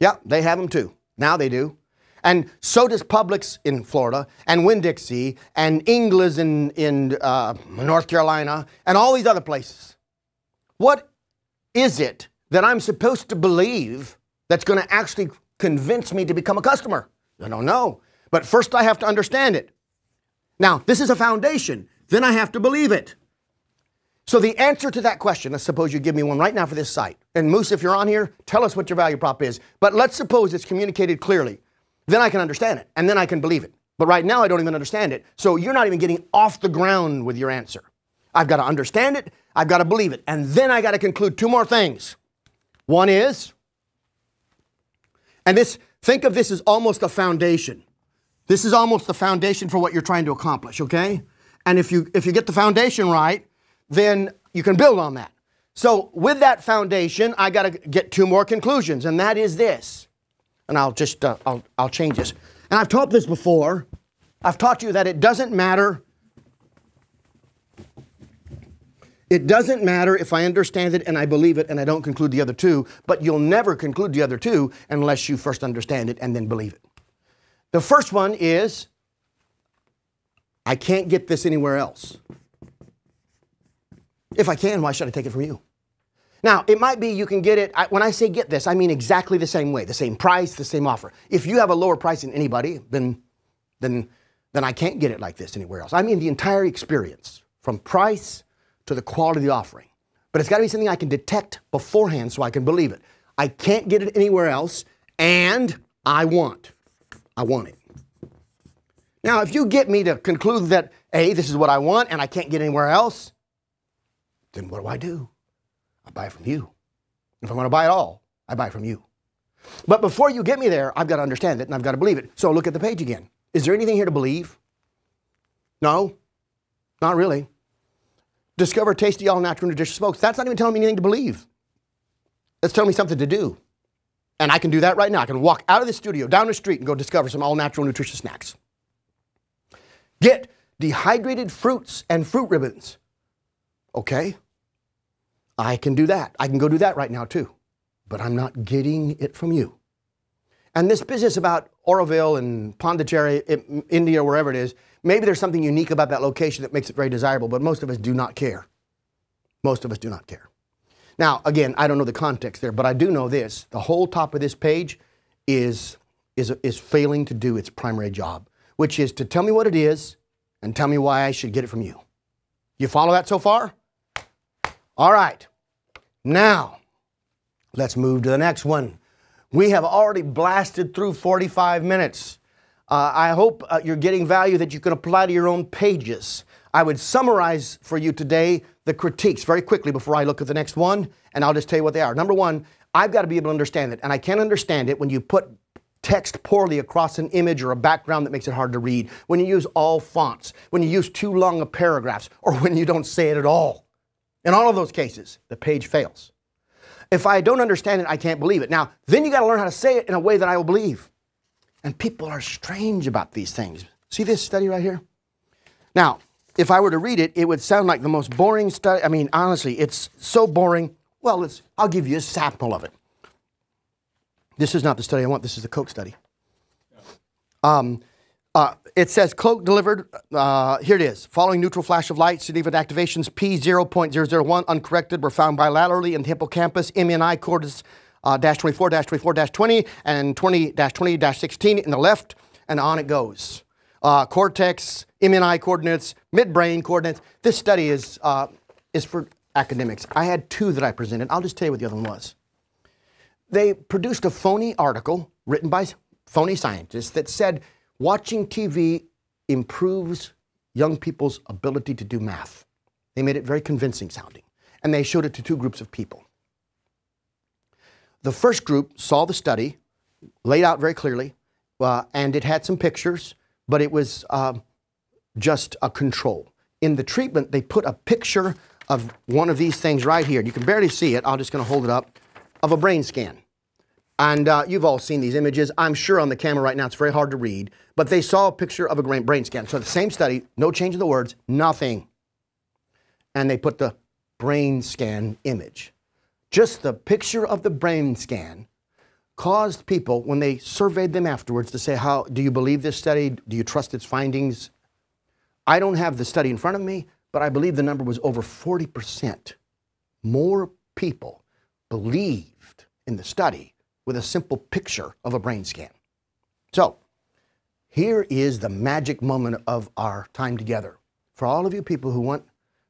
Yeah, they have them too. Now they do. And so does Publix in Florida, and Winn-Dixie, and Ingles in North Carolina, and all these other places. What is it that I'm supposed to believe that's going to actually convince me to become a customer? I don't know. But first I have to understand it. Now, this is a foundation. Then I have to believe it. So the answer to that question, let's suppose you give me one right now for this site. And Moose, if you're on here, tell us what your value prop is. But let's suppose it's communicated clearly. Then I can understand it, and then I can believe it. But right now, I don't even understand it. So you're not even getting off the ground with your answer. I've got to understand it, I've got to believe it, and then I got to conclude two more things. One is, and this, think of this as almost a foundation. This is almost the foundation for what you're trying to accomplish, okay? And if you get the foundation right, then you can build on that. So with that foundation, I got to get two more conclusions, and that is this. And I'll just, I'll change this. And I've taught this before. I've taught you that it doesn't matter if I understand it and I believe it and I don't conclude the other two, but you'll never conclude the other two unless you first understand it and then believe it. The first one is, I can't get this anywhere else. If I can, why should I take it from you? Now, it might be you can get it, when I say get this, I mean exactly the same way, the same price, the same offer. If you have a lower price than anybody, then I can't get it like this anywhere else. I mean the entire experience, from price to the quality of the offering. But it's got to be something I can detect beforehand so I can believe it. I can't get it anywhere else, and I want it. Now, if you get me to conclude that, A, this is what I want, and I can't get anywhere else, then what do? I buy it from you. If I want to buy it all, I buy it from you. But before you get me there, I've got to understand it and I've got to believe it. So look at the page again. Is there anything here to believe? No, not really. Discover tasty, all-natural, nutritious smokes. That's not even telling me anything to believe. That's telling me something to do. And I can do that right now. I can walk out of the studio, down the street, and go discover some all-natural, nutritious snacks. Get dehydrated fruits and fruit ribbons. Okay. I can do that. I can go do that right now too. But I'm not getting it from you. And this business about Auroville and Pondicherry, India, wherever it is, maybe there's something unique about that location that makes it very desirable, but most of us do not care. Most of us do not care. Now, again, I don't know the context there, but I do know this. The whole top of this page is failing to do its primary job, which is to tell me what it is and tell me why I should get it from you. You follow that so far? All right, now, let's move to the next one. We have already blasted through 45 minutes. I hope you're getting value that you can apply to your own pages. I would summarize for you today the critiques very quickly before I look at the next one, and I'll just tell you what they are. Number one, I've got to be able to understand it, and I can't understand it when you put text poorly across an image or a background that makes it hard to read, when you use all fonts, when you use too long of paragraphs, or when you don't say it at all. In all of those cases, the page fails. If I don't understand it, I can't believe it. Now, then you got to learn how to say it in a way that I will believe. And people are strange about these things. See this study right here? Now, if I were to read it, it would sound like the most boring study. I mean, honestly, it's so boring. Well, I'll give you a sample of it. This is not the study I want. This is the Coke study. It says Coke delivered, here it is, following neutral flash of light, significant activations, P0.001 uncorrected were found bilaterally in the hippocampus, MNI cortex -24, -24, -20, and 20-20-16 in the left, and on it goes. Cortex, MNI coordinates, midbrain coordinates. This study is for academics. I had two that I presented. I'll just tell you what the other one was. They produced a phony article written by phony scientists that said, watching TV improves young people's ability to do math. They made it very convincing sounding, and they showed it to two groups of people. The first group saw the study, laid out very clearly, and it had some pictures, but it was just a control. In the treatment, they put a picture of one of these things right here. You can barely see it. I'm just going to hold it up, of a brain scan. And you've all seen these images. I'm sure on the camera right now it's very hard to read, but they saw a picture of a brain scan. So the same study, no change in the words, nothing. And they put the brain scan image. Just the picture of the brain scan caused people, when they surveyed them afterwards, to say, how do you believe this study? Do you trust its findings? I don't have the study in front of me, but I believe the number was over 40% more people believed in the study with a simple picture of a brain scan. So here is the magic moment of our time together. For all of you people who want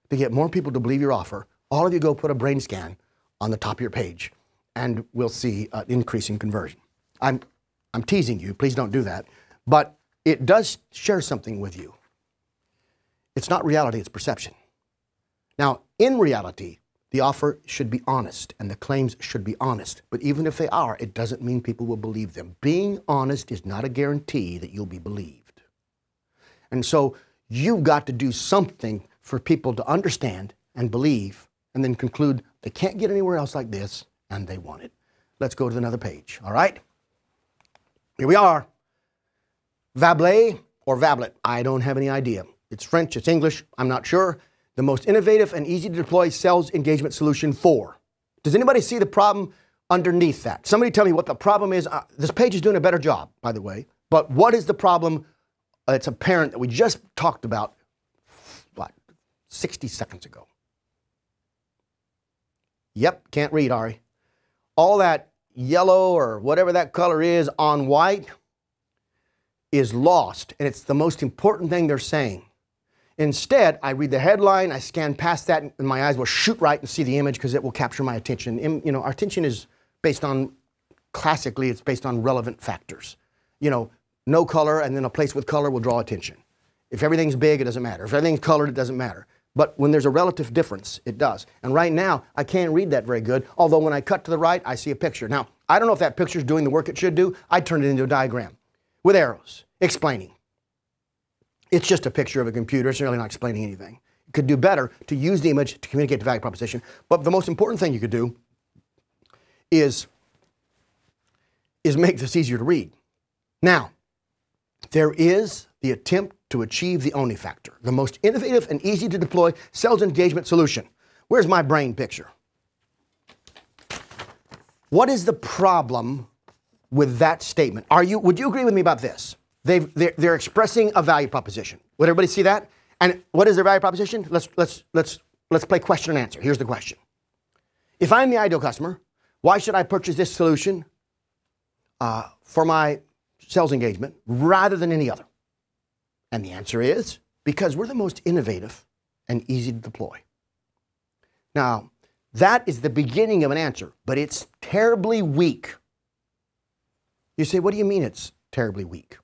to get more people to believe your offer, all of you go put a brain scan on the top of your page, and we'll see an increase in conversion. I'm teasing you, please don't do that, but it does share something with you. It's not reality, it's perception. Now, in reality, the offer should be honest and the claims should be honest, but even if they are, it doesn't mean people will believe them. Being honest is not a guarantee that you'll be believed. And so you've got to do something for people to understand and believe, and then conclude they can't get anywhere else like this, and they want it. Let's go to another page, all right? Here we are. Vablet or Vablet, I don't have any idea. It's French, it's English, I'm not sure. The most innovative and easy to deploy sales engagement solution for. Does anybody see the problem underneath that? Somebody tell me what the problem is. This page is doing a better job, by the way, but what is the problem that's apparent that we just talked about, what, 60 seconds ago? Yep, can't read, Ari. All that yellow or whatever that color is on white is lost, and it's the most important thing they're saying. Instead, I read the headline, I scan past that, and my eyes will shoot right and see the image because it will capture my attention. And, you know, our attention is based on, classically, it's based on relevant factors. You know, no color and then a place with color will draw attention. If everything's big, it doesn't matter. If everything's colored, it doesn't matter. But when there's a relative difference, it does. And right now, I can't read that very good, although when I cut to the right, I see a picture. Now, I don't know if that picture's doing the work it should do. I turned it into a diagram with arrows, explaining. It's just a picture of a computer. It's really not explaining anything. You could do better to use the image to communicate the value proposition. But the most important thing you could do is make this easier to read. Now, there is the attempt to achieve the only factor, the most innovative and easy to deploy sales engagement solution. Where's my brain picture? What is the problem with that statement? Would you agree with me about this? They're expressing a value proposition. Would everybody see that? And what is their value proposition? Let's play question and answer. Here's the question. If I'm the ideal customer, why should I purchase this solution for my sales engagement rather than any other? And the answer is, because we're the most innovative and easy to deploy. Now, that is the beginning of an answer, but it's terribly weak. You say, what do you mean it's terribly weak?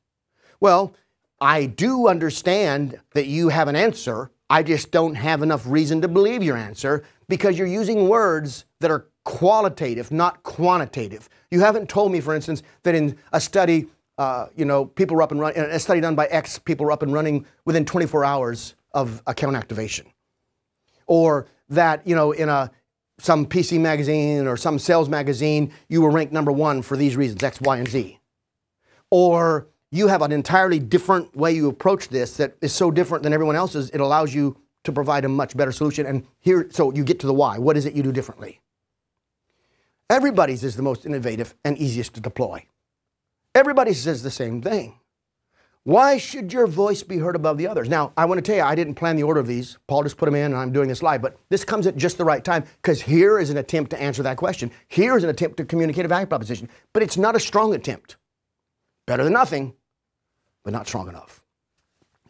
Well, I do understand that you have an answer. I just don't have enough reason to believe your answer because you're using words that are qualitative, not quantitative. You haven't told me, for instance, that in a study, you know, people were up and running, a study done by X, people were up and running within 24 hours of account activation. Or that, you know, in some PC magazine or some sales magazine, you were ranked #1 for these reasons, X, Y, and Z. Or you have an entirely different way you approach this that is so different than everyone else's, it allows you to provide a much better solution. And here, so you get to the why. What is it you do differently? Everybody's is the most innovative and easiest to deploy. Everybody says the same thing. Why should your voice be heard above the others? Now, I want to tell you, I didn't plan the order of these. Paul just put them in and I'm doing this live, but this comes at just the right time because here is an attempt to answer that question. Here is an attempt to communicate a value proposition, but it's not a strong attempt. Better than nothing, but not strong enough.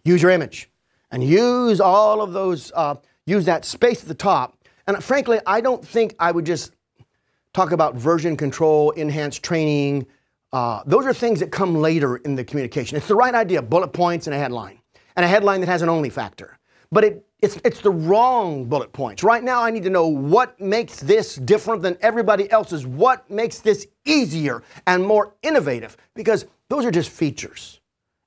Use your image and use all of those, use that space at the top. And frankly, I don't think I would just talk about version control, enhanced training. Those are things that come later in the communication. It's the right idea, bullet points and a headline that has an only factor. But it's the wrong bullet points. Right now, I need to know what makes this different than everybody else's, what makes this easier and more innovative, because those are just features.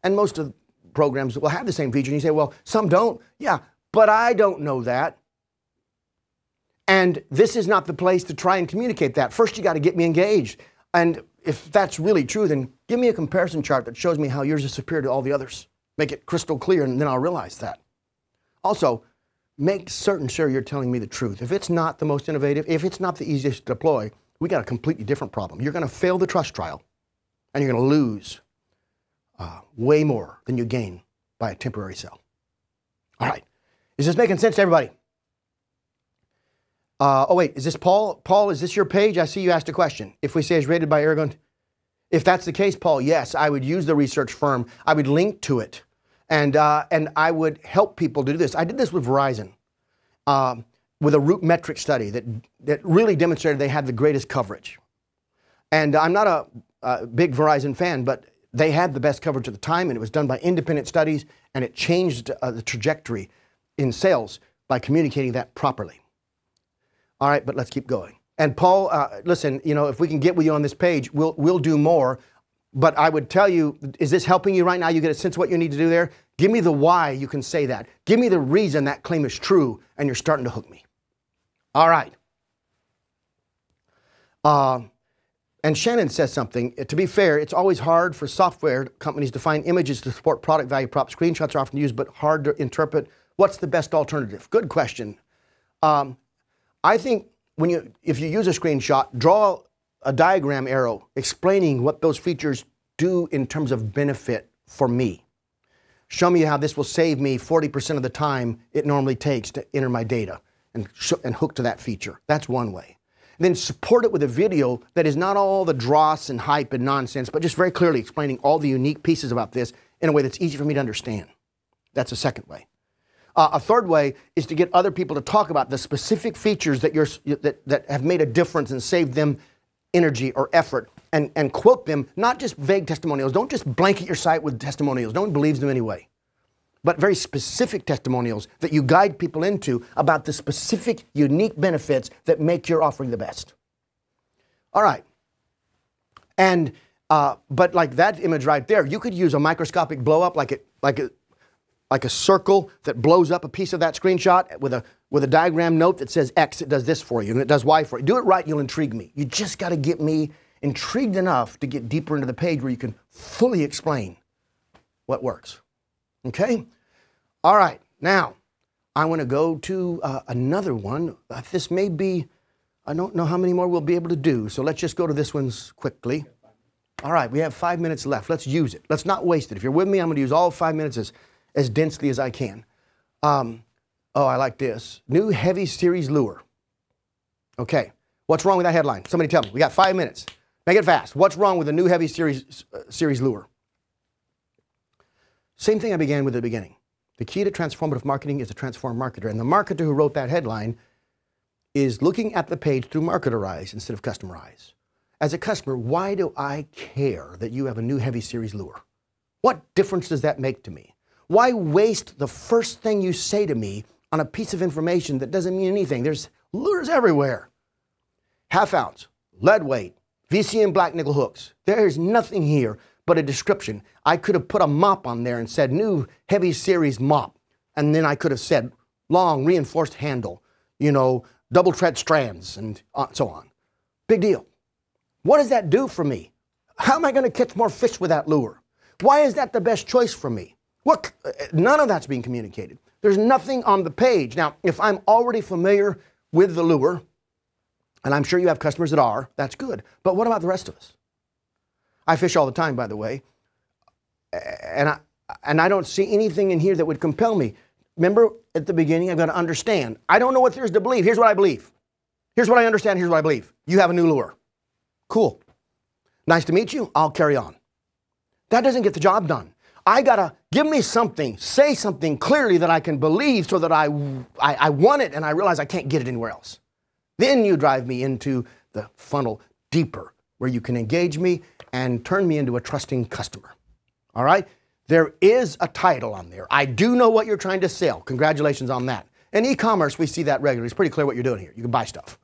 And most of the programs will have the same feature. And you say, well, some don't. Yeah, but I don't know that. And this is not the place to try and communicate that. First, you got to get me engaged. And if that's really true, then give me a comparison chart that shows me how yours is superior to all the others. Make it crystal clear, and then I'll realize that. Also, make certain, sure, you're telling me the truth. If it's not the most innovative, if it's not the easiest to deploy, we got a completely different problem. You're going to fail the trust trial, and you're going to lose way more than you gain by a temporary sale. All right. Is this making sense to everybody? Oh, wait. Is this Paul? Paul, is this your page? I see you asked a question. If we say it's rated by Aragon, if that's the case, Paul, yes, I would use the research firm. I would link to it, and I would help people to do this. I did this with Verizon with a root metric study that really demonstrated they had the greatest coverage. And I'm not a big Verizon fan, but they had the best coverage at the time, and it was done by independent studies, and it changed the trajectory in sales by communicating that properly. All right, but let's keep going. And Paul, listen, you know, if we can get with you on this page, we'll do more. But I would tell you, is this helping you right now? You get a sense of what you need to do there? Give me the why you can say that. Give me the reason that claim is true, and you're starting to hook me. All right. And Shannon says something. To be fair, it's always hard for software companies to find images to support product value props. Screenshots are often used, but hard to interpret. What's the best alternative? Good question. I think if you use a screenshot, draw a diagram arrow explaining what those features do in terms of benefit for me. Show me how this will save me 40% of the time it normally takes to enter my data and hook to that feature. That's one way. And then support it with a video that is not all the dross and hype and nonsense, but just very clearly explaining all the unique pieces about this in a way that's easy for me to understand. That's a second way. A third way is to get other people to talk about the specific features that have made a difference and saved them energy or effort, and quote them, not just vague testimonials. Don't just blanket your site with testimonials. No one believes them anyway. But very specific testimonials that you guide people into about the specific, unique benefits that make your offering the best. All right. And, but like that image right there, you could use a microscopic blow up like a circle that blows up a piece of that screenshot with a diagram note that says X, it does this for you, and it does Y for you. Do it right, you'll intrigue me. You just got to get me intrigued enough to get deeper into the page where you can fully explain what works. Okay? All right. Now, I want to go to another one. This may be, I don't know how many more we'll be able to do, so let's just go to this one quickly. All right, we have 5 minutes left. Let's use it. Let's not waste it. If you're with me, I'm going to use all 5 minutes as densely as I can. Oh, I like this. New heavy series lure. Okay, what's wrong with that headline? Somebody tell me. We got 5 minutes. Make it fast. What's wrong with the new heavy series lure? Same thing I began with at the beginning. The key to transformative marketing is to transform marketer. And the marketer who wrote that headline is looking at the page through marketer eyes instead of customer eyes. As a customer, why do I care that you have a new heavy series lure? What difference does that make to me? Why waste the first thing you say to me on a piece of information that doesn't mean anything? There's lures everywhere. Half ounce, lead weight, VCM black nickel hooks. There is nothing here but a description. I could have put a mop on there and said new heavy series mop. And then I could have said long reinforced handle, you know, double tread strands and so on. Big deal. What does that do for me? How am I going to catch more fish with that lure? Why is that the best choice for me? Look, none of that's being communicated. There's nothing on the page. Now, if I'm already familiar with the lure, and I'm sure you have customers that are, that's good. But what about the rest of us? I fish all the time, by the way, and I don't see anything in here that would compel me. Remember, at the beginning, I've got to understand. I don't know what there is to believe. Here's what I believe. Here's what I understand. Here's what I believe. You have a new lure. Cool. Nice to meet you. I'll carry on. That doesn't get the job done. I gotta give me something, say something clearly that I can believe so that I want it and I realize I can't get it anywhere else. Then you drive me into the funnel deeper where you can engage me and turn me into a trusting customer. All right? There is a title on there. I do know what you're trying to sell. Congratulations on that. In e-commerce, we see that regularly. It's pretty clear what you're doing here. You can buy stuff.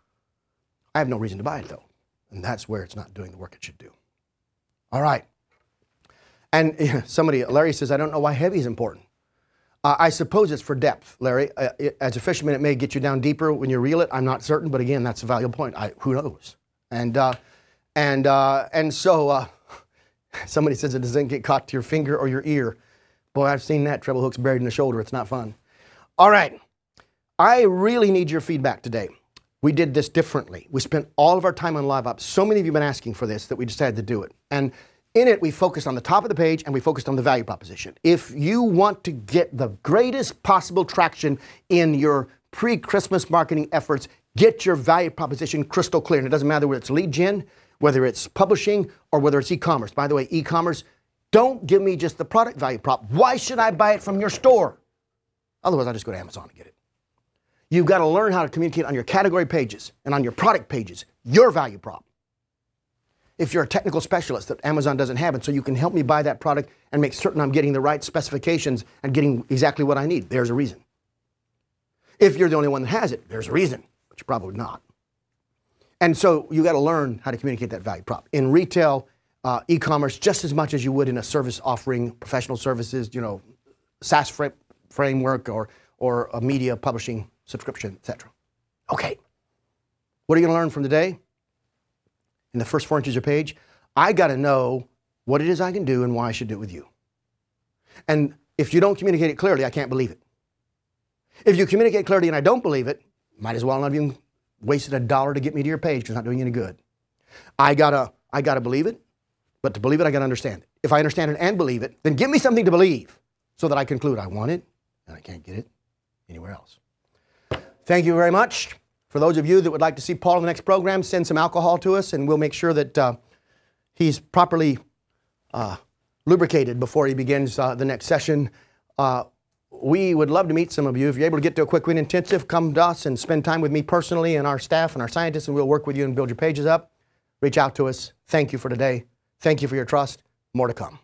I have no reason to buy it though. And that's where it's not doing the work it should do. All right. And somebody, Larry says, I don't know why heavy is important. I suppose it's for depth, Larry. As a fisherman, it may get you down deeper when you reel it. I'm not certain, but again, that's a valuable point. Who knows? And so somebody says it doesn't get caught to your finger or your ear. Boy, I've seen that. Treble hooks buried in the shoulder. It's not fun. All right. I really need your feedback today. we did this differently. We spent all of our time on Live Up. So many of you have been asking for this that we decided to do it. And in it, we focused on the top of the page and we focused on the value proposition. If you want to get the greatest possible traction in your pre-Christmas marketing efforts, get your value proposition crystal clear. And it doesn't matter whether it's lead gen, whether it's publishing, or whether it's e-commerce. By the way, e-commerce, don't give me just the product value prop. Why should I buy it from your store? Otherwise, I'll just go to Amazon and get it. You've got to learn how to communicate on your category pages and on your product pages, your value prop. If you're a technical specialist that Amazon doesn't have, and so you can help me buy that product and make certain I'm getting the right specifications and getting exactly what I need, there's a reason. If you're the only one that has it, there's a reason, but you're probably not. And so you got to learn how to communicate that value prop. In retail, e-commerce, just as much as you would in a service offering, professional services, you know, SaaS framework or a media publishing subscription, etc. Okay, what are you going to learn from today? In the first 4 inches of your page, I got to know what it is I can do and why I should do it with you. And if you don't communicate it clearly, I can't believe it. If you communicate clearly and I don't believe it, might as well not have even wasted $1 to get me to your page because it's not doing you any good. I gotta believe it, but to believe it, I gotta understand it. If I understand it and believe it, then give me something to believe so that I conclude I want it and I can't get it anywhere else. Thank you very much. For those of you that would like to see Paul in the next program, send some alcohol to us and we'll make sure that he's properly lubricated before he begins the next session. We would love to meet some of you. If you're able to get to a Quick Win Intensive, come to us and spend time with me personally and our staff and our scientists, and we'll work with you and build your pages up. Reach out to us. Thank you for today. Thank you for your trust. More to come.